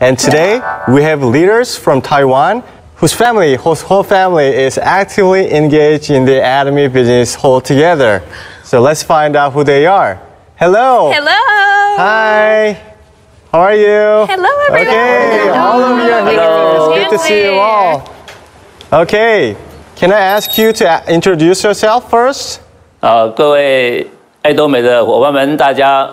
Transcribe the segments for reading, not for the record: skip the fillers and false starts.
And today, we have leaders from Taiwan whose whole family is actively engaged in the Atomy business altogether. So let's find out who they are. Hello. Hello. Hi. How are you? Hello, everyone. Okay, hello. All of you are here. It's good to see you all. Okay, can I ask you to introduce yourself first? 各位爱多美的伙伴们，大家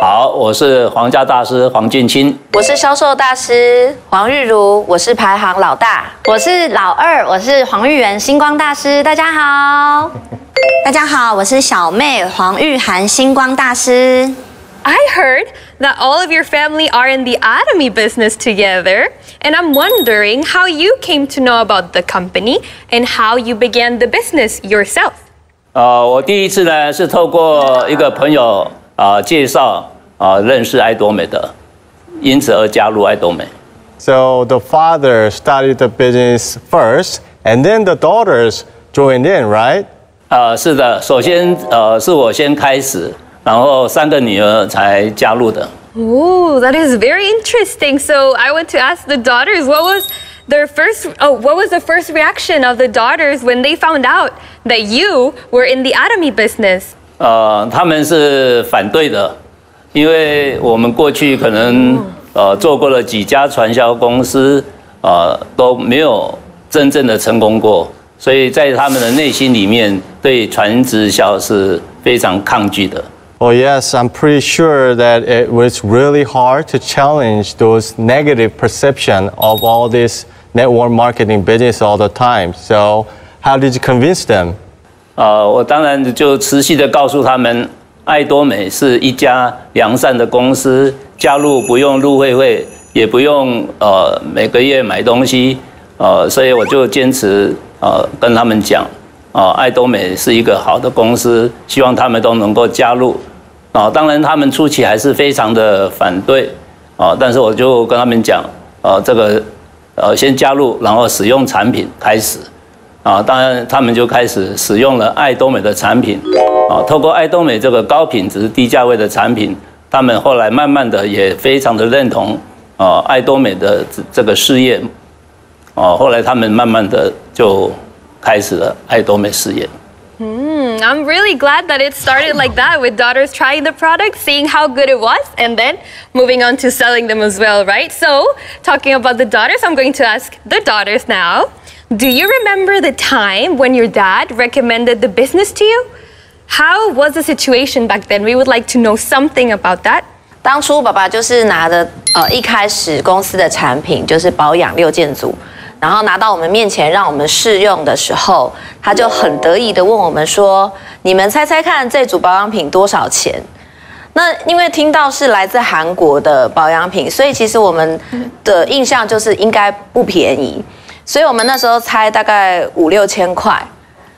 好，我是皇家大师黄俊清，我是销售大师黄玉如，我是排行老大，我是老二，我是黄玉元星光大师，大家好，大家好，我是小妹黄玉涵星光大师。I heard that all of your family are in the Atomy business together, and I'm wondering how you came to know about the company and how you began the business yourself. 我第一次呢是透过一个朋友介绍认识爱多美的，因此而加入爱多美。So the father started the business first, and then the daughters joined in, right? 是的，首先是我先开始，然后三个女儿才加入的。Oh, that is very interesting. So I want to ask the daughters, what was the first reaction of the daughters when they found out that you were in the Atomy business? 他们是反对的，因为我们过去可能做过了几家传销公司，都没有真正的成功过，所以在他们的内心里面对传直销是非常抗拒的。Oh yes, I'm pretty sure that it was really hard to challenge those negative perception of all this network marketing business all the time. So how did you convince them? 我当然就持续地告诉他们，爱多美是一家良善的公司，加入不用入会费，也不用每个月买东西，所以我就坚持跟他们讲。 爱多美是一个好的公司，希望他们都能够加入。当然他们初期还是非常的反对，但是我就跟他们讲，这个先加入，然后使用产品开始。当然他们就开始使用了爱多美的产品，透过爱多美这个高品质低价位的产品，他们后来慢慢的也非常的认同爱多美的这个事业，后来他们慢慢的就。 I'm really glad that it started like that with daughters trying the product, seeing how good it was, and then moving on to selling them as well, right? So, talking about the daughters, I'm going to ask the daughters now. Do you remember the time when your dad recommended the business to you? How was the situation back then? We would like to know something about that. 当初爸爸就是拿的一开始公司的产品就是保养六件组。 然后拿到我们面前让我们试用的时候，他就很得意地问我们说：“你们猜猜看，这组保养品多少钱？”那因为听到是来自韩国的保养品，所以其实我们的印象就是应该不便宜，所以我们那时候猜大概5、6千块。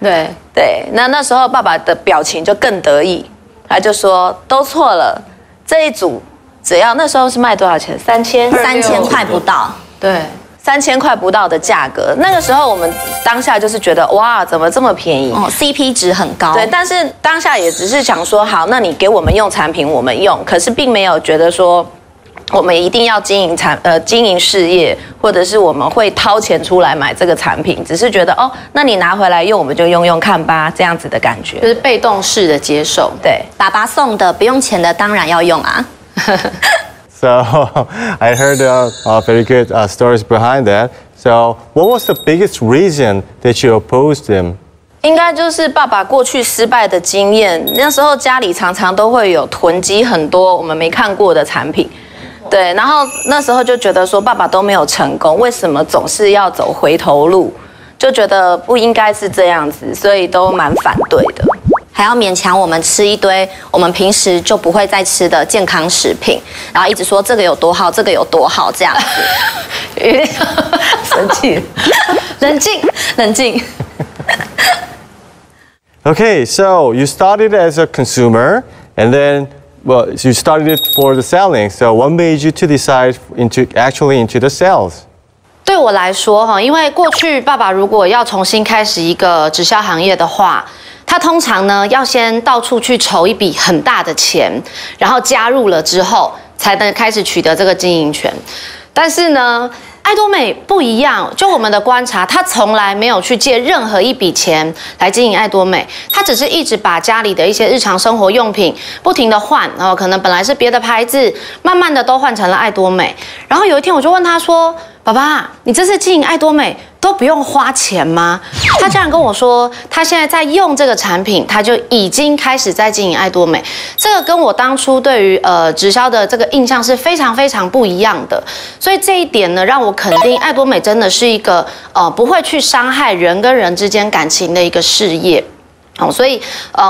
对对，那时候爸爸的表情就更得意，他就说：“都错了，这一组只要那时候是卖多少钱？3000块不到。”对。 3000块不到的价格，那个时候我们当下就是觉得哇，怎么这么便宜？哦 ，CP 值很高。对，但是当下也只是想说，好，那你给我们用产品，我们用，可是并没有觉得说我们一定要经营事业，或者是我们会掏钱出来买这个产品，只是觉得哦，那你拿回来用，我们就用用看吧，这样子的感觉，就是被动式的接受。对，爸爸送的不用钱的，当然要用啊。So I heard very good stories behind that. So what was the biggest reason that you opposed him? 应该就是爸爸过去失败的经验。那时候家里常常都会有囤积很多我们没看过的产品，对。然后那时候就觉得说爸爸都没有成功，为什么总是要走回头路？就觉得不应该是这样子，所以都蛮反对的。还要勉强我们吃一堆我们平时就不会再吃的健康食品，然后一直说这个有多好，这个有多好这样子，生气，冷静，冷静。Okay, so you started as a consumer, and then well, you started for the selling. So what made you to decide into the sales? 对我来说哈，因为过去爸爸如果要重新开始一个直销行业的话。 他通常呢要先到处去筹一笔很大的钱，然后加入了之后才能开始取得这个经营权。但是呢，爱多美不一样，就我们的观察，他从来没有去借任何一笔钱来经营爱多美，他只是一直把家里的一些日常生活用品不停的换，然后可能本来是别的牌子，慢慢的都换成了爱多美。然后有一天我就问他说：“爸爸，你这次经营爱多美都不用花钱吗？”他竟然跟我说，他现在在用这个产品，他就已经开始在经营爱多美。这个跟我当初对于直销的这个印象是非常非常不一样的。 所以这一点呢，让我肯定爱多美真的是一个不会去伤害人跟人之间感情的一个事业。好，所以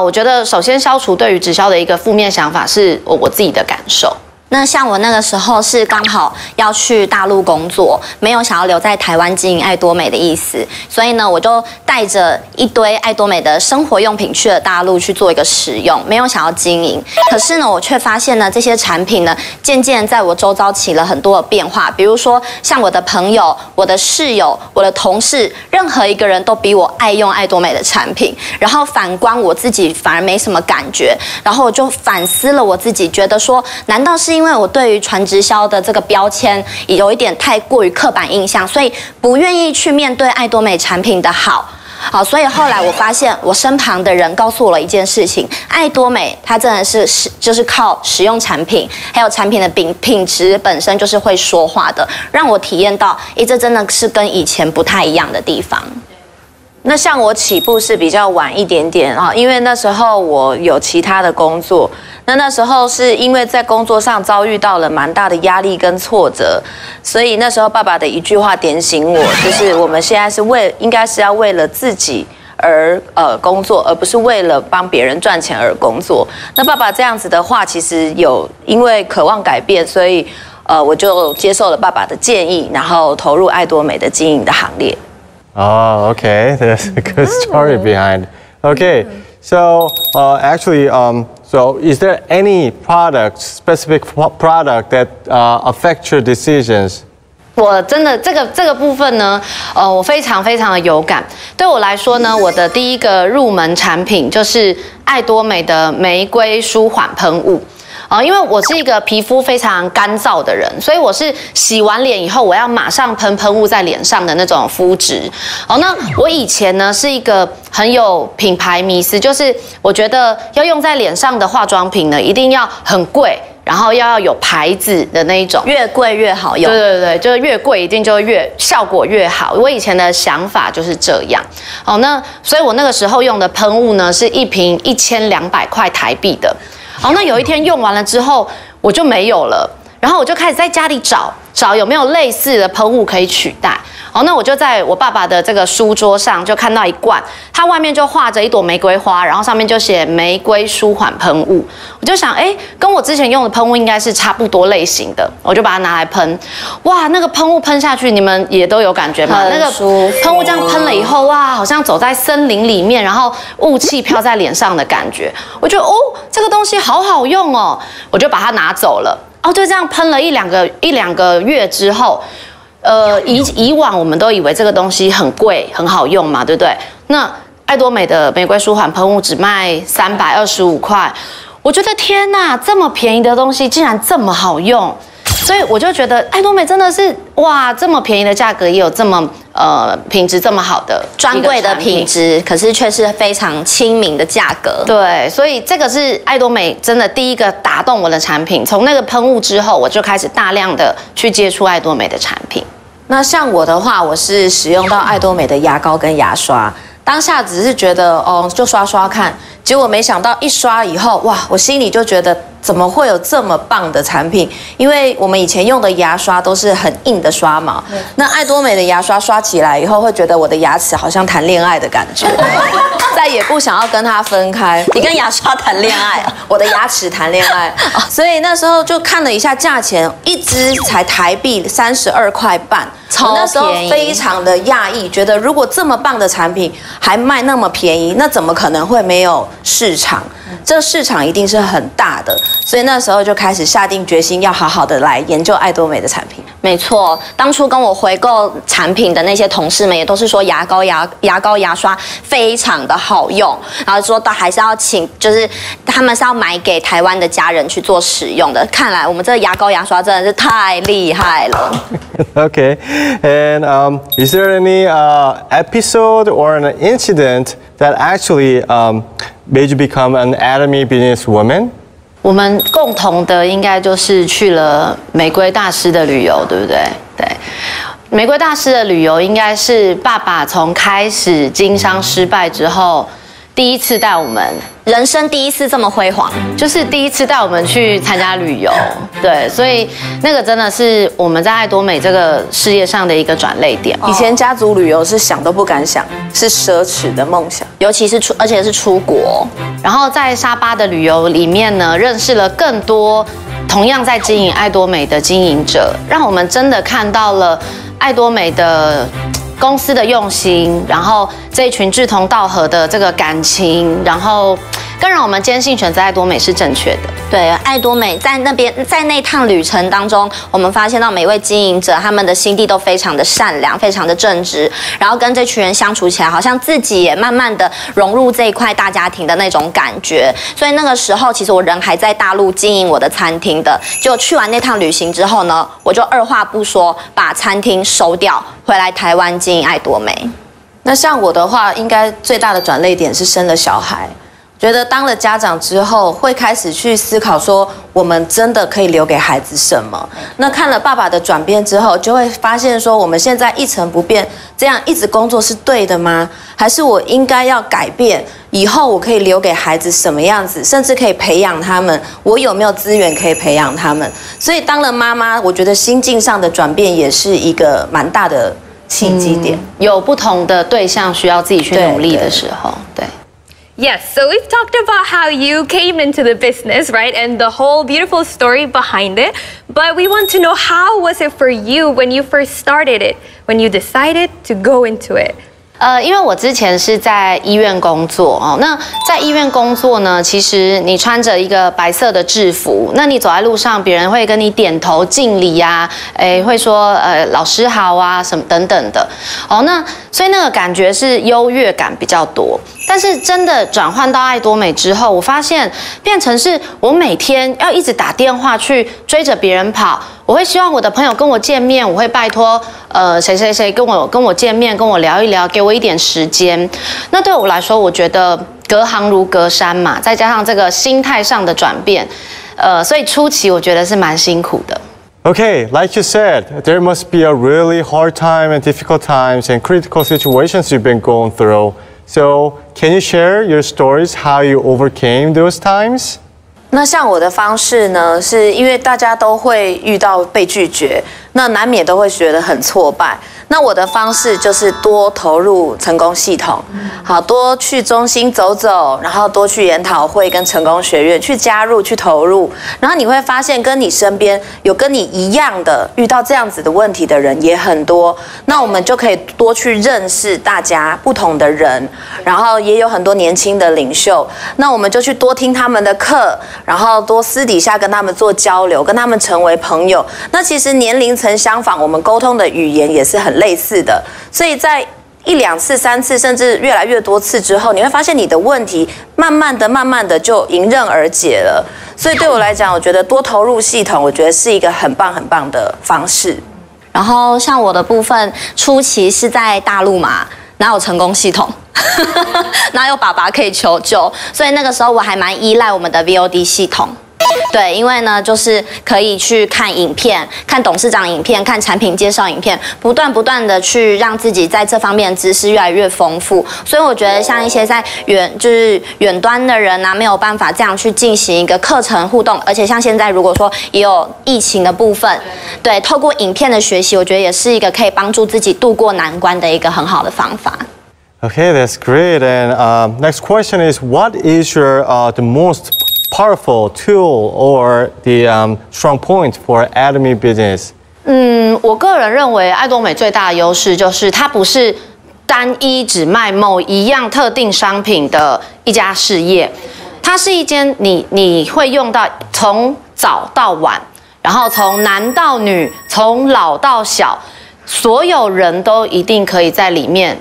我觉得首先消除对于直销的一个负面想法是我自己的感受。那像我那个时候是刚好要去大陆工作，没有想要留在台湾经营爱多美的意思，所以呢，我就带着一堆爱多美的生活用品去了大陆去做一个使用，没有想要经营。可是呢，我却发现呢，这些产品呢，渐渐在我周遭起了很多的变化。比如说，像我的朋友、我的室友、我的同事，任何一个人都比我爱用爱多美的产品。然后反观我自己，反而没什么感觉。然后我就反思了我自己，觉得说，难道是因为我对于传直销的这个标签也有一点太过于刻板印象，所以不愿意去面对爱多美产品的好。 好，所以后来我发现，我身旁的人告诉我了一件事情：爱多美它真的是就是靠使用产品，还有产品的品质本身就是会说话的，让我体验到，诶，这真的是跟以前不太一样的地方。那像我起步是比较晚一点点啊，因为那时候我有其他的工作，那时候是因为在工作上遭遇到了蛮大的压力跟挫折，所以那时候爸爸的一句话点醒我，就是我们现在是应该是要为了自己而工作，而不是为了帮别人赚钱而工作。那爸爸这样子的话，其实有因为渴望改变，所以我就接受了爸爸的建议，然后投入爱多美的经营的行列。 Oh, okay. There's a good story behind. Okay, so so is there any specific product that affects your decisions? 我真的这个部分呢，我非常的有感。对我来说呢，我的第一个入门产品就是爱多美的玫瑰舒缓喷雾。 因为我是一个皮肤非常干燥的人，所以我是洗完脸以后，我要马上喷雾在脸上的那种肤质。那我以前呢是一个很有品牌迷思，就是我觉得要用在脸上的化妆品呢，一定要很贵。 然后要有牌子的那一种，越贵越好用。对，就是越贵一定就越效果越好。我以前的想法就是这样。哦，那所以我那个时候用的喷雾呢，是一瓶1200块台币的。哦，那有一天用完了之后，我就没有了。然后我就开始在家里找有没有类似的喷雾可以取代。哦，那我就在我爸爸的这个书桌上就看到一罐，它外面就画着一朵玫瑰花，然后上面就写玫瑰舒缓喷雾。我就想，哎，跟我之前用的喷雾应该是差不多类型的，我就把它拿来喷。哇，那个喷雾喷下去，你们也都有感觉吗？那个喷雾这样喷了以后，哇，好像走在森林里面，然后雾气飘在脸上的感觉。我觉得哦，这个东西好好用哦，我就把它拿走了。 然后就这样喷了一两个月之后，以往我们都以为这个东西很贵很好用嘛，对不对？那爱多美的玫瑰舒缓喷雾只卖325块，我觉得天哪，这么便宜的东西竟然这么好用，所以我就觉得爱多美真的是哇，这么便宜的价格也有这么品质这么好的专柜的品质，可是却是非常亲民的价格。对，所以这个是爱多美真的第一个打动我的产品。从那个喷雾之后，我就开始大量的去接触爱多美的产品。那像我的话，我是使用到爱多美的牙膏跟牙刷，当下只是觉得哦，就刷刷看，结果没想到一刷以后，哇，我心里就觉得。 怎么会有这么棒的产品？因为我们以前用的牙刷都是很硬的刷毛，那爱多美的牙刷刷起来以后，会觉得我的牙齿好像谈恋爱的感觉，再也不想要跟它分开。你跟牙刷谈恋爱，我的牙齿谈恋爱。所以那时候就看了一下价钱，一支才台币32块半，超便宜。那时候非常的讶异，觉得如果这么棒的产品还卖那么便宜，那怎么可能会没有市场？这市场一定是很大的。 所以那时候就开始下定决心，要好好的来研究爱多美的产品。没错，当初跟我回购产品的那些同事们也都是说牙膏、牙刷非常的好用，然后说到还是要请，就是他们是要买给台湾的家人去做使用的。看来我们这个牙膏、牙刷真的是太厉害了。Okay, and is there any episode or an incident that actually made you become an Atomy businesswoman? 我们共同的应该就是去了玫瑰大师的旅游，对不对？对，玫瑰大师的旅游应该是爸爸从开始经商失败之后，第一次带我们，人生第一次这么辉煌，就是第一次带我们去参加旅游。对，所以那个真的是我们在爱多美这个事业上的一个转捩点。以前家族旅游是想都不敢想，是奢侈的梦想，尤其是而且是出国。 然后在沙巴的旅游里面呢，认识了更多同样在经营爱多美的经营者，让我们真的看到了爱多美的公司的用心，然后这一群志同道合的这个感情，然后更让我们坚信选择爱多美是正确的。对，爱多美在那边在那趟旅程当中，我们发现到每位经营者他们的心地都非常的善良，非常的正直，然后跟这群人相处起来，好像自己也慢慢的融入这一块大家庭的那种感觉。所以那个时候，其实我人还在大陆经营我的餐厅的，结果去完那趟旅行之后呢，我就二话不说把餐厅收掉，回来台湾经营爱多美。那像我的话，应该最大的转捩点是生了小孩。 觉得当了家长之后，会开始去思考说，我们真的可以留给孩子什么？那看了爸爸的转变之后，就会发现说，我们现在一成不变，这样一直工作是对的吗？还是我应该要改变？以后我可以留给孩子什么样子，甚至可以培养他们？我有没有资源可以培养他们？所以当了妈妈，我觉得心境上的转变也是一个蛮大的契机点。有不同的对象需要自己去努力的时候，对。 Yes, so we've talked about how you came into the business, right? And the whole beautiful story behind it. But we want to know how was it for you when you first started it, when you decided to go into it? 因为我之前是在医院工作哦，那在医院工作呢，其实你穿着一个白色的制服，那你走在路上，别人会跟你点头敬礼啊，哎，会说老师好啊，什么等等的哦，那所以那个感觉是优越感比较多。但是真的转换到爱多美之后，我发现变成是我每天要一直打电话去追着别人跑。 我会希望我的朋友跟我见面，我会拜托，谁谁谁跟我见面，跟我聊一聊，给我一点时间。那对我来说，我觉得隔行如隔山嘛，再加上这个心态上的转变，所以初期我觉得是蛮辛苦的。Okay, like you said, there must be a really hard time and difficult times and critical situations you've been going through. So, can you share your stories how you overcame those times? 那像我的方式呢，是因为大家都会遇到被拒绝，那难免都会觉得很挫败。那我的方式就是多投入成功系统，好多去中心走走，然后多去研讨会跟成功学院去加入去投入，然后你会发现跟你身边有跟你一样的遇到这样子的问题的人也很多，那我们就可以多去认识大家不同的人，然后也有很多年轻的领袖，那我们就去多听他们的课。 然后多私底下跟他们做交流，跟他们成为朋友。那其实年龄层相仿，我们沟通的语言也是很类似的。所以在1、2次、3次，甚至越来越多次之后，你会发现你的问题慢慢的就迎刃而解了。所以对我来讲，我觉得多投入系统，我觉得是一个很棒的方式。然后像我的部分，初期是在大陆嘛，哪有成功系统？ 哪有爸爸可以求救？所以那个时候我还蛮依赖我们的 VOD 系统。对，因为呢，就是可以去看影片，看董事长影片，看产品介绍影片，不断的去让自己在这方面的知识越来越丰富。所以我觉得像一些在远端的人啊，没有办法这样去进行一个课程互动，而且像现在如果说也有疫情的部分，对，透过影片的学习，我觉得也是一个可以帮助自己度过难关的一个很好的方法。 Okay, that's great. And next question is, what is your the most powerful tool or the strong point for Atomy business? 我个人认为爱多美最大的优势就是它不是单一只卖某一样特定商品的一家事业，它是一间你会用到从早到晚。然后从男到女，从老到小，所有人都一定可以在里面。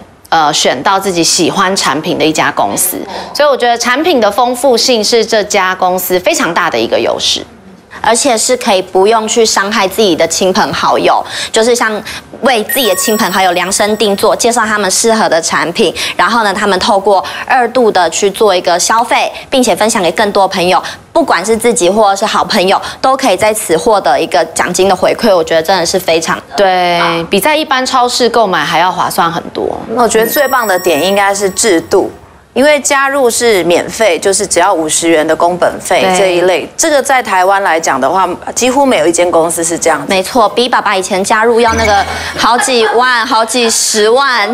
选到自己喜欢产品的一家公司，所以我觉得产品的丰富性是这家公司非常大的一个优势，而且是可以不用去伤害自己的亲朋好友，就是像为自己的亲朋好友量身定做，介绍他们适合的产品，然后呢，他们透过二度的去做一个消费，并且分享给更多朋友，不管是自己或者是好朋友，都可以在此获得一个奖金的回馈，我觉得真的是非常对，比在一般超市购买还要划算很多。 我觉得最棒的点应该是制度，因为加入是免费，就是只要50元的工本费这一类。这个在台湾来讲的话，几乎没有一间公司是这样。没错，比爸爸以前加入要那个好几万、好几十万，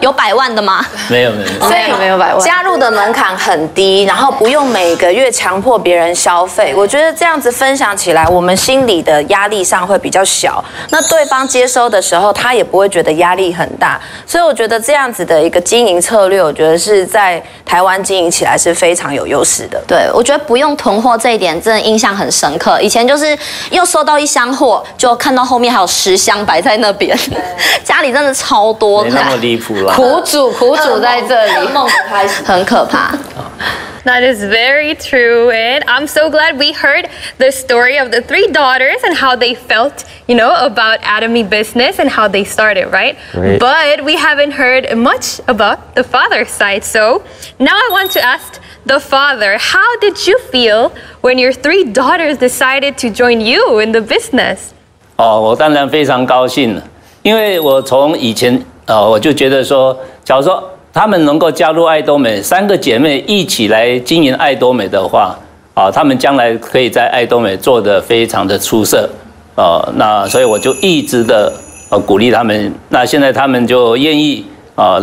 有百万的吗？没有没有，所以没有百万。加入的门槛很低，然后不用每个月强迫别人消费。我觉得这样子分享起来，我们心理的压力上会比较小。那对方接收的时候，他也不会觉得压力很大。 所以我觉得这样子的一个经营策略，我觉得是在台湾经营起来是非常有优势的。对，我觉得不用囤货这一点真的印象很深刻。以前就是又收到一箱货，就看到后面还有10箱摆在那边，家里真的超多的。没那么离谱啦。苦主在这里，梦开始很可怕。That is very true, and I'm so glad we heard the story of the 3 daughters and how they felt, you know, about Atomy business and how they started, right? Right. But we haven't heard much about the father's side. So now I want to ask the father, how did you feel when your 3 daughters decided to join you in the business? 我当然非常高兴了，因为我从以前我就觉得说，假如说。 他们能够加入爱多美，3个姐妹一起来经营爱多美的话，啊，他们将来可以在爱多美做得非常的出色，那所以我就一直的鼓励他们。那现在他们就愿意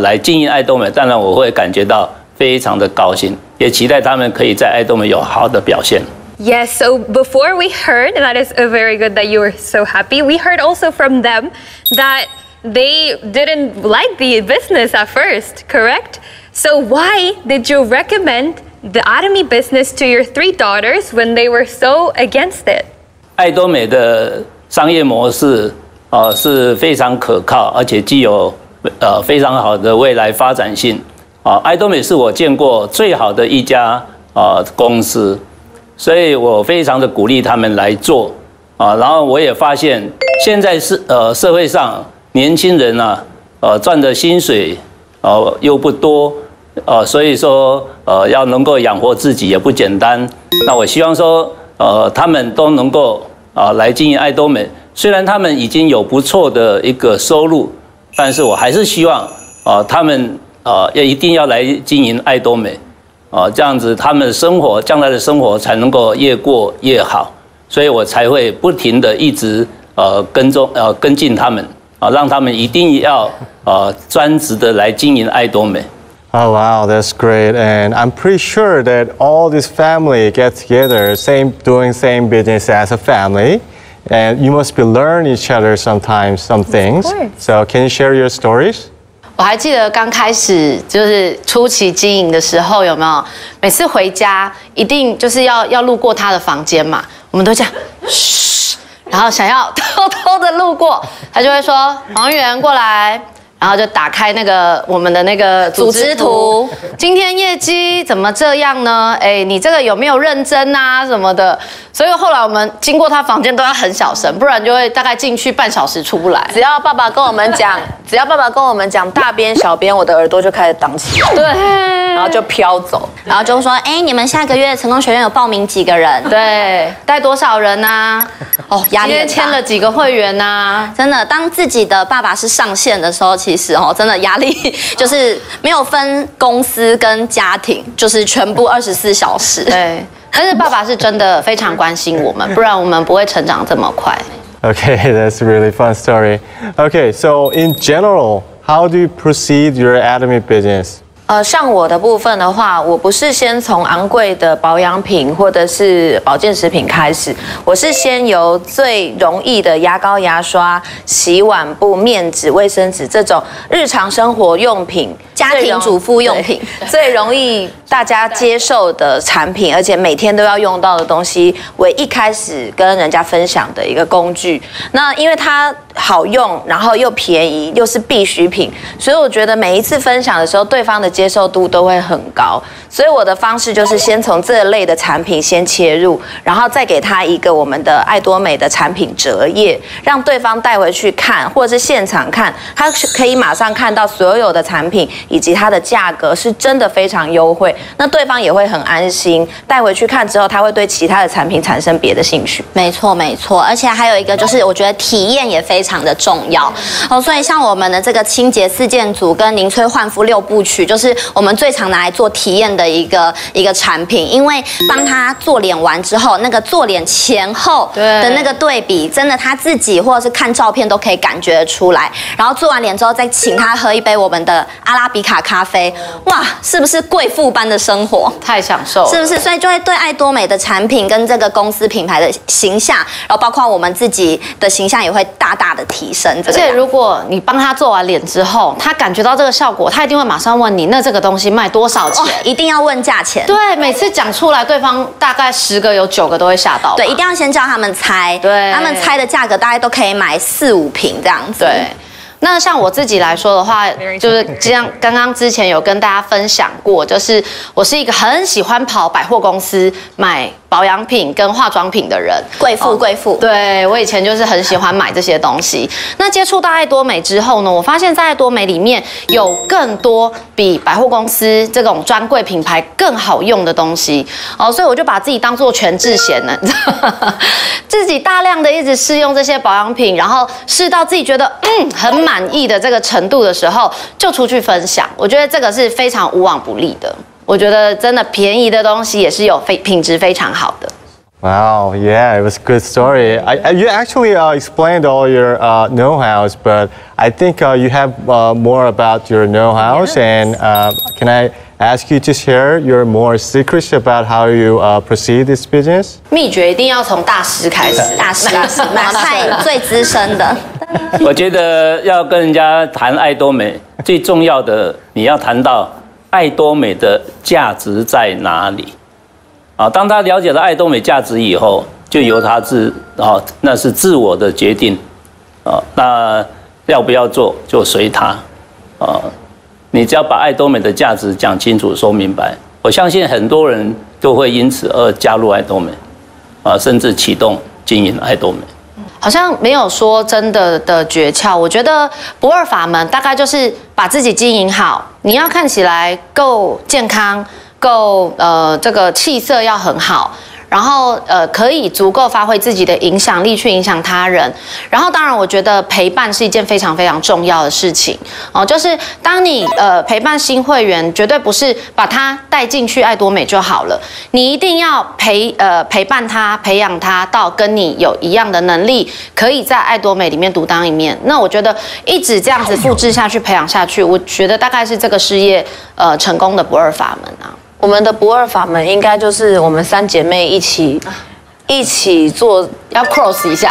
来经营爱多美，当然我会感觉到非常的高兴，也期待他们可以在爱多美有好的表现。 Yes, so before we heard, that is very good that you were so happy. We heard also from them that. They didn't like the business at first, correct? So why did you recommend the Atomy business to your 3 daughters when they were so against it? 爱多美的商业模式是非常可靠，而且具有非常好的未来发展性。爱多美是我见过最好的一家公司，所以我非常的鼓励他们来做然后我也发现现在是社会上。 年轻人啊，赚的薪水，又不多，所以说，要能够养活自己也不简单。那我希望说，他们都能够来经营爱多美。虽然他们已经有不错的一个收入，但是我还是希望他们也一定要来经营爱多美，这样子他们的生活将来的生活才能够越过越好。所以我才会不停的一直跟进他们。 让他们一定要专职的来经营爱多美。Oh wow, that's great, and I'm pretty sure that all this family get together, doing same business as a family, and you must be learn each other sometimes some things. So can you share your stories? 我还记得刚开始就是初期经营的时候，有没有？每次回家一定就是要路过他的房间嘛，我们都这样。 然后想要偷偷的路过，他就会说：“王源过来。”然后就打开那个我们的那个组织图，今天业绩怎么这样呢？哎，你这个有没有认真啊什么的？所以后来我们经过他房间都要很小声，不然就会大概进去半小时出不来。只要爸爸跟我们讲大边小边，我的耳朵就开始挡起来。对。 然后就飘走，然后就说：“哎，你们下个月成功学院有报名几个人？对，带多少人啊？哦，今天签了几个会员啊？真的，当自己的爸爸是上线的时候，其实真的压力就是没有分公司跟家庭，就是全部24小时。对，但是爸爸是真的非常关心我们，不然我们不会成长这么快。Okay, that's a really fun story. Okay, so in general, how do you proceed your Atomy business? 像我的部分的话，我不是先从昂贵的保养品或者是保健食品开始，我是先由最容易的牙膏、牙刷、洗碗布、面纸、卫生纸这种日常生活用品、家庭主妇用品最容易大家接受的产品，而且每天都要用到的东西为一开始跟人家分享的一个工具。那因为它好用，然后又便宜，又是必需品，所以我觉得每一次分享的时候，对方的接受度都会很高，所以我的方式就是先从这类的产品先切入，然后再给他一个我们的爱多美的产品折页，让对方带回去看，或者是现场看，他可以马上看到所有的产品以及它的价格是真的非常优惠，那对方也会很安心，带回去看之后，他会对其他的产品产生别的兴趣。没错，没错，而且还有一个就是我觉得体验也非常的重要哦，所以像我们的这个清洁四件组跟凝萃焕肤6部曲，就是我们最常拿来做体验的一个产品，因为帮他做脸完之后，那个做脸前后的那个对比，真的他自己或者是看照片都可以感觉出来。然后做完脸之后，再请他喝一杯我们的阿拉比卡咖啡，哇，是不是贵妇般的生活？太享受了，是不是？所以就会对爱多美的产品跟这个公司品牌的形象，然后包括我们自己的形象也会大的提升，而且如果你帮他做完脸之后，他感觉到这个效果，他一定会马上问你，那这个东西卖多少钱？一定要问价钱。对，每次讲出来，对方大概10个有9个都会吓到。对，一定要先叫他们猜，对，他们猜的价格大概都可以买4、5瓶这样子。对。那像我自己来说的话，就是像刚刚之前有跟大家分享过，就是我是一个很喜欢跑百货公司买保养品跟化妆品的人，贵妇。对，我以前就是很喜欢买这些东西。那接触到爱多美之后呢，我发现在爱多美里面有更多比百货公司这种专柜品牌更好用的东西哦，所以我就把自己当做全智贤了，自己大量的一直试用这些保养品，然后试到自己觉得很满意的这个程度的时候，就出去分享。我觉得这个是非常无往不利的。我觉得真的便宜的东西也是有品质非常好的。Wow, yeah, it was a good story. You actually explained all your know-hows, but I think you have more about your know-hows. Yes. And can I ask you to share your more secrets about how you proceed this business? 秘诀一定要从大师开始，大师，马太最资深的。我觉得要跟人家谈爱多美，最重要的你要谈到爱多美的价值在哪里。啊，当他了解了爱多美价值以后，就由他那是自我的决定，啊，那要不要做就随他，啊，你只要把爱多美的价值讲清楚、说明白，我相信很多人都会因此而加入爱多美，啊，甚至启动经营爱多美。好像没有说真的诀窍，我觉得不二法门大概就是把自己经营好，你要看起来够健康。够这个气色要很好，然后可以足够发挥自己的影响力去影响他人。然后当然，我觉得陪伴是一件非常非常重要的事情哦。就是当你陪伴新会员，绝对不是把他带进去爱多美就好了，你一定要陪伴他，培养他到跟你有一样的能力，可以在爱多美里面独当一面。那我觉得一直这样子复制下去，培养下去，我觉得大概是这个事业成功的不二法门啊。我们的不二法门应该就是我们3姐妹一起做，要 cross 一下。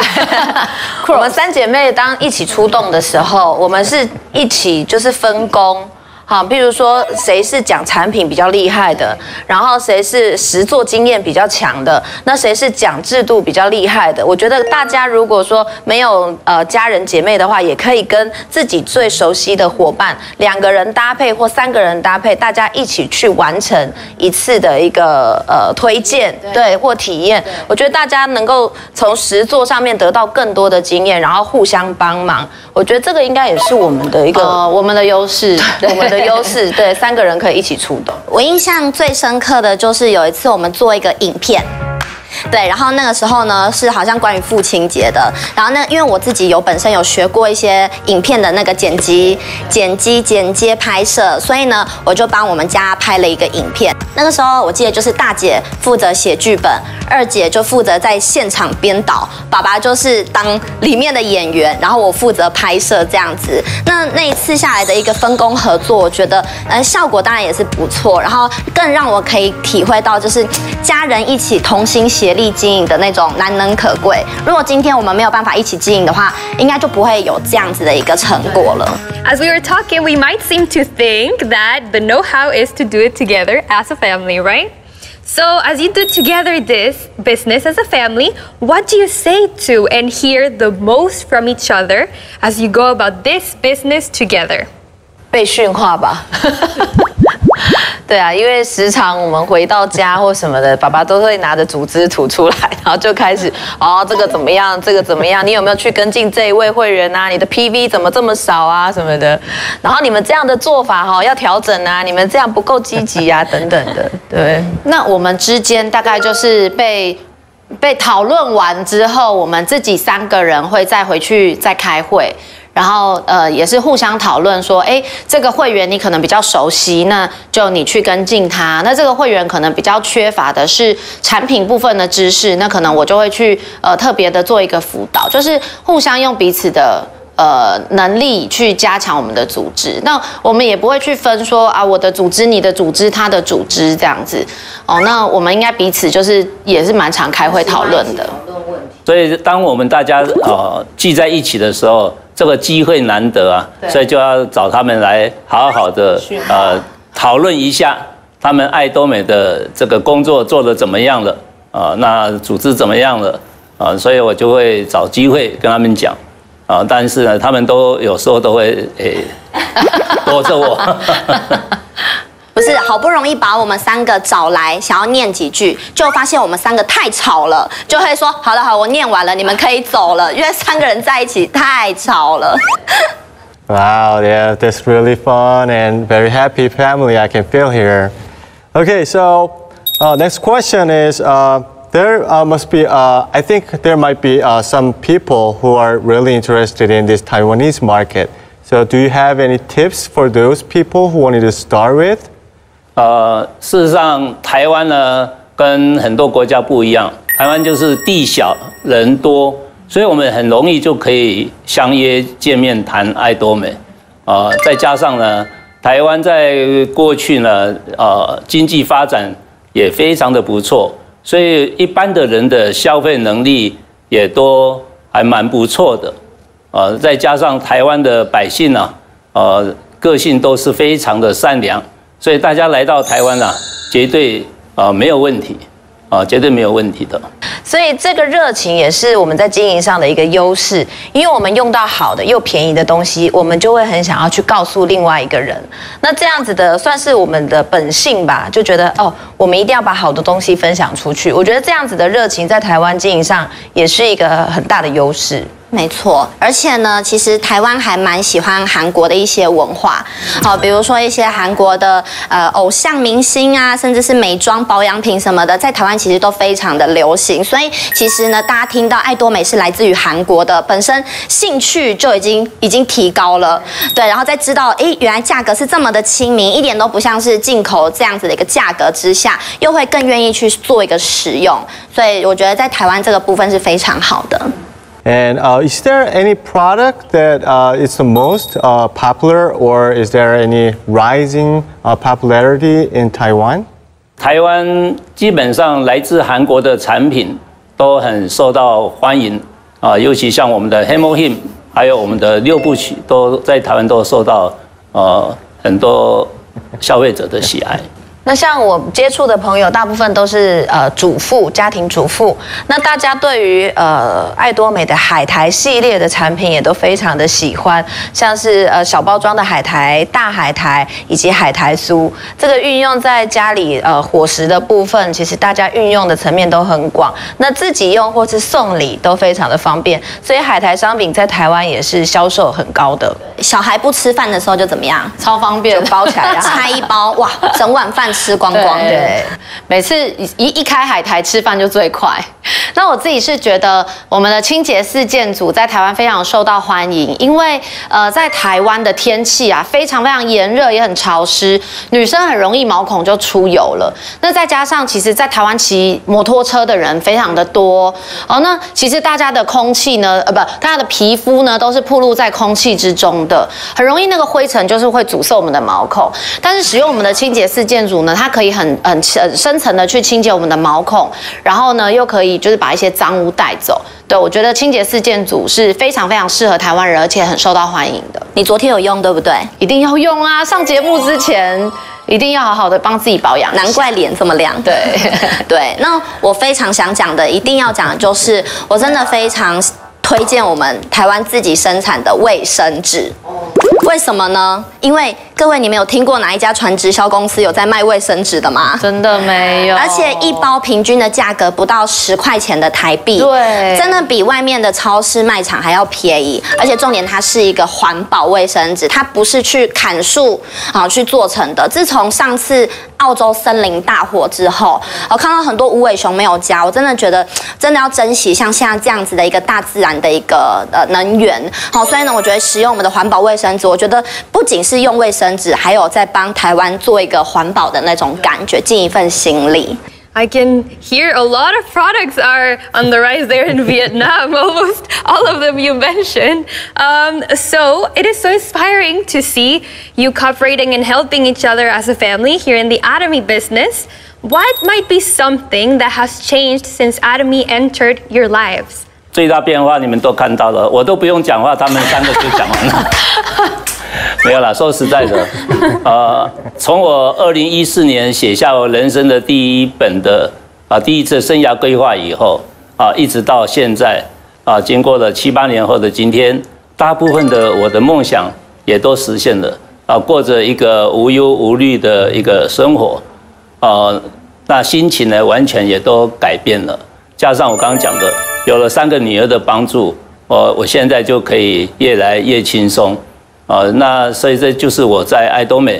我们3姐妹当一起出动的时候，我们是一起就是分工。好，譬如说谁是讲产品比较厉害的，然后谁是实作经验比较强的，那谁是讲制度比较厉害的。我觉得大家如果说没有家人姐妹的话，也可以跟自己最熟悉的伙伴2个人搭配或3个人搭配，大家一起去完成一次的一个推荐，对，或体验。我觉得大家能够从实作上面得到更多的经验，然后互相帮忙。我觉得这个应该也是我们的一个我们的优势。的优势，对，3个人可以一起出动。我印象最深刻的就是有一次我们做一个影片，对，然后那个时候呢是好像关于父亲节的，然后那因为我自己本身有学过一些影片的那个剪接拍摄，所以呢我就帮我们家拍了一个影片。那个时候我记得就是大姐负责写剧本，二姐就负责在现场编导，爸爸就是当里面的演员，然后我负责拍摄这样子。那一次下来的一个分工合作，我觉得效果当然也是不错，然后更让我可以体会到就是家人一起同心协力经营的那种难能可贵。如果今天我们没有办法一起经营的话，应该就不会有这样子的一个成果了。As we were talking, we might seem to think that the know-how is to do it together as a family, right? So as you do together this business as a family, what do you say to and hear the most from each other as you go about this business together? 被训话吧。对啊，因为时常我们回到家或什么的，爸爸都会拿着组织图出来，然后就开始哦，这个怎么样，这个怎么样，你有没有去跟进这一位会员啊？你的 PV 怎么这么少啊什么的？然后你们这样的做法哈、哦、要调整啊，你们这样不够积极啊等等的。对，那我们之间大概就是被讨论完之后，我们自己3个人会再回去再开会。然后也是互相讨论说，哎，这个会员你可能比较熟悉，那就你去跟进他。那这个会员可能比较缺乏的是产品部分的知识，那可能我就会去特别的做一个辅导，就是互相用彼此的能力去加强我们的组织。那我们也不会去分说啊，我的组织、你的组织、他的组织这样子。哦，那我们应该彼此就是也是蛮常开会讨论的。所以当我们大家聚在一起的时候。这个机会难得啊，所以就要找他们来好好的讨论一下，他们爱多美的这个工作做得怎么样了啊、那组织怎么样了啊、所以我就会找机会跟他们讲啊、但是呢，他们都有时候都会躲着我。不是，好不容易把我们3个找来，想要念几句，就发现我们3个太吵了，就会说好了，好，我念完了，你们可以走了，因为3个人在一起太吵了。Wow, yeah, that's really fun and very happy family I can feel here. Okay, so next question is there must be I think there might be some people who are really interested in this Taiwanese market. So do you have any tips for those people who wanted to start with? 事实上，台湾呢跟很多国家不一样，台湾就是地小人多，所以我们很容易就可以相约见面谈爱多美。再加上呢，台湾在过去呢，经济发展也非常的不错，所以一般的人的消费能力也都还蛮不错的。再加上台湾的百姓呢、个性都是非常的善良。所以大家来到台湾啊，绝对没有问题，绝对没有问题的。所以这个热情也是我们在经营上的一个优势，因为我们用到好的又便宜的东西，我们就会很想要去告诉另外一个人。那这样子的算是我们的本性吧，就觉得哦，我们一定要把好的东西分享出去。我觉得这样子的热情在台湾经营上也是一个很大的优势。没错，而且呢，其实台湾还蛮喜欢韩国的一些文化，好，比如说一些韩国的偶像明星啊，甚至是美妆保养品什么的，在台湾其实都非常的流行。所以其实呢，大家听到爱多美是来自于韩国的，本身兴趣就已经提高了，对，然后再知道哎，原来价格是这么的亲民，一点都不像是进口这样子的一个价格之下，又会更愿意去做一个使用。所以我觉得在台湾这个部分是非常好的。And is there any product that is the most popular, or is there any rising popularity in Taiwan? 台湾基本上来自韩国的产品都很受到欢迎啊、尤其像我们的 Hemohim， 还有我们的6部曲，都在台湾都受到很多消费者的喜爱。那像我接触的朋友，大部分都是主妇、家庭主妇。那大家对于爱多美的海苔系列的产品也都非常的喜欢，像是小包装的海苔、大海苔以及海苔酥。这个运用在家里伙食的部分，其实大家运用的层面都很广。那自己用或是送礼都非常的方便，所以海苔商品在台湾也是销售很高的。小孩不吃饭的时候就怎么样？超方便，包起来拆一包，哇，整碗饭吃光光。对，每次一开海苔吃饭就最快。那我自己是觉得我们的清洁四件组在台湾非常受到欢迎，因为在台湾的天气啊非常非常炎热，也很潮湿，女生很容易毛孔就出油了。那再加上其实，在台湾骑摩托车的人非常的多哦，那其实大家的空气呢，大家的皮肤呢都是暴露在空气之中的，很容易那个灰尘就是会阻塞我们的毛孔。但是使用我们的清洁四件组呢，它可以很深层的去清洁我们的毛孔，然后呢又可以就是把一些脏污带走。对，我觉得清洁四件组是非常非常适合台湾人，而且很受到欢迎的。你昨天有用对不对？一定要用啊！上节目之前。一定要好好的帮自己保养，难怪脸这么亮。对对，那我非常想讲的，一定要讲的就是，我真的非常推荐我们台湾自己生产的卫生纸。为什么呢？因为各位，你们有听过哪一家传直销公司有在卖卫生纸的吗？真的没有。而且一包平均的价格不到10块钱的台币，对，真的比外面的超市卖场还要便宜。而且重点，它是一个环保卫生纸，它不是去砍树啊去做成的。自从上次澳洲森林大火之后，我看到很多无尾熊没有家，我真的觉得真的要珍惜像现在这样子的一个大自然的一个能源。好，所以呢，我觉得使用我们的环保卫生纸，我觉得不仅是用卫生。还有在帮台湾做一个环保的那种感觉，尽一份心力。I can hear a lot of products are on the rise there in Vietnam, almost all of them you mentioned. So it is so inspiring to see you cooperating and helping each other as a family here in the Atomy business. What might be something that has changed since Atomy entered your lives? 最大变化你们都看到了，我都不用讲话，他们三个就讲完了。没有啦，说实在的，从我2014年写下我人生的第一本的第一次生涯规划以后一直到现在经过了7、8年后的今天，大部分的我的梦想也都实现了过着一个无忧无虑的一个生活那心情呢完全也都改变了，加上我刚刚讲的有了3个女儿的帮助，我现在就可以越来越轻松。那所以这就是我在Atomy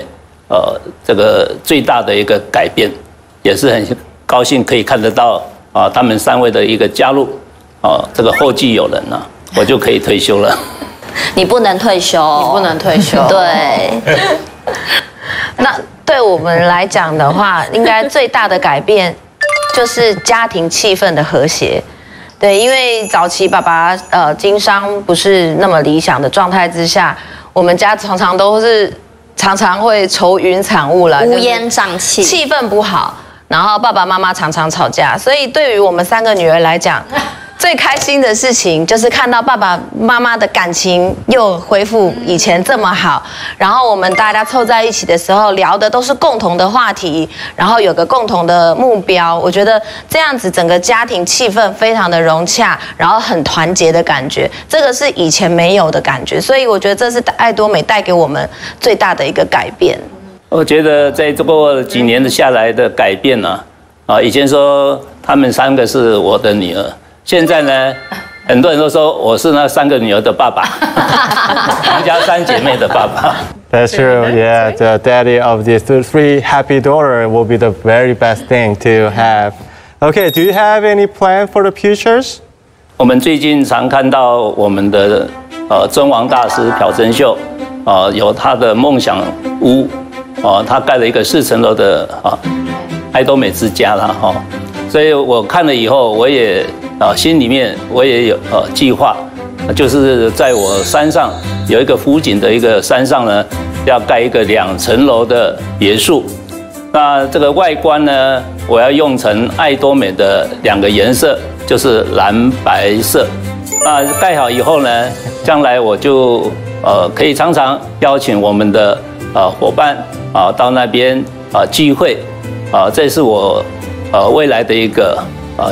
这个最大的一个改变，也是很高兴可以看得到他们3位的一个加入，这个后继有人了，我就可以退休了。你不能退休，你不能退休。对。那对我们来讲的话，应该最大的改变就是家庭气氛的和谐。对，因为早期爸爸经商不是那么理想的状态之下，我们家常常会愁云惨雾了，乌烟瘴气，气氛不好，然后爸爸妈妈常常吵架。所以对于我们3个女儿来讲，最开心的事情就是看到爸爸妈妈的感情又恢复以前这么好，然后我们大家凑在一起的时候聊的都是共同的话题，然后有个共同的目标，我觉得这样子整个家庭气氛非常的融洽，然后很团结的感觉，这个是以前没有的感觉，所以我觉得这是Atomy带给我们最大的一个改变。我觉得在这过几年的下来的改变呢，以前说他们3个是我的女儿。现在呢，很多人都说我是那3个女儿的爸爸，我家3姐妹的爸爸。That's true. Yeah, the daddy of these 3 happy daughters will be the very best thing to have. Okay, do you have any plan for the futures? 我们最近常看到我们的尊王大师朴真秀，有他的梦想屋，他盖了一个4层楼的Atomy之家了哈。所以我看了以后，我也心里面我也有计划，就是在我山上有一个湖景的一个山上呢，要盖一个2层楼的别墅。那这个外观呢，我要用成Atomy的2个颜色，就是蓝白色。那盖好以后呢，将来我就可以常常邀请我们的伙伴到那边聚会这是我。未来的一个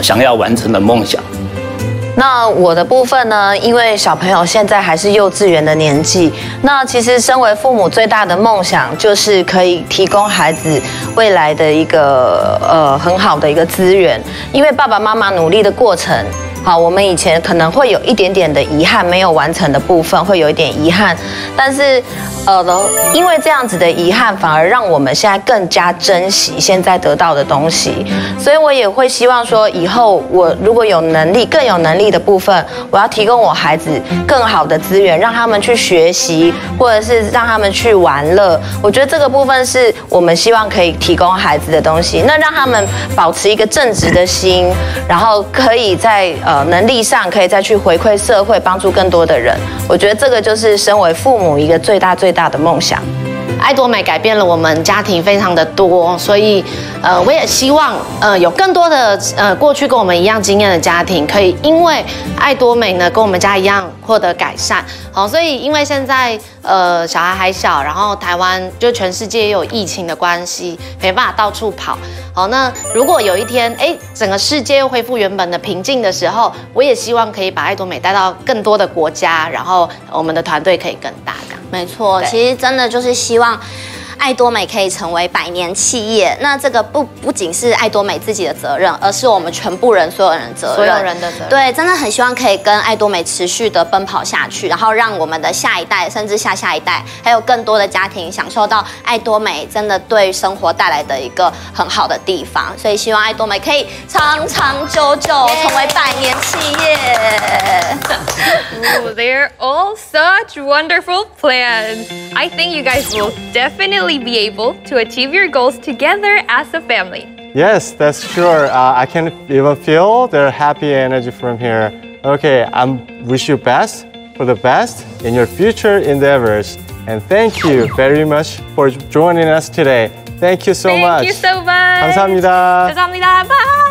想要完成的梦想。那我的部分呢？因为小朋友现在还是幼稚园的年纪，那其实身为父母最大的梦想就是可以提供孩子未来的一个很好的一个资源，因为爸爸妈妈努力的过程。好，我们以前可能会有一点点的遗憾，没有完成的部分会有一点遗憾，但是因为这样子的遗憾，反而让我们现在更加珍惜现在得到的东西。所以我也会希望说，以后我如果有能力，更有能力的部分，我要提供我孩子更好的资源，让他们去学习，或者是让他们去玩乐。我觉得这个部分是我们希望可以提供孩子的东西，那让他们保持一个正直的心，然后可以在能力上可以再去回馈社会，帮助更多的人。我觉得这个就是身为父母一个最大的梦想。爱多美改变了我们家庭非常的多，所以我也希望有更多的过去跟我们一样经验的家庭，可以因为爱多美呢跟我们家一样获得改善。好，所以因为现在小孩还小，然后台湾就全世界也有疫情的关系，没办法到处跑。好，那如果有一天整个世界又恢复原本的平静的时候，我也希望可以把爱多美带到更多的国家，然后我们的团队可以更大。没错，其实真的就是希望爱多美可以成为100年企业。那这个不仅是爱多美自己的责任，而是我们全部人所有人责任，所有人的责任。对，真的很希望可以跟爱多美持续的奔跑下去，然后让我们的下一代，甚至下下一代，还有更多的家庭享受到爱多美真的对生活带来的一个很好的地方。所以希望爱多美可以长长久久成为100年企业。Ooh, they're all such wonderful plans. I think you guys will definitely be able to achieve your goals together as a family. Yes, that's sure. I can even feel their happy energy from here. Okay, I wish you best for the best in your future endeavors. And thank you very much for joining us today. Thank you so much. Thank you so much. 감사합니다. 감사합니다. Bye.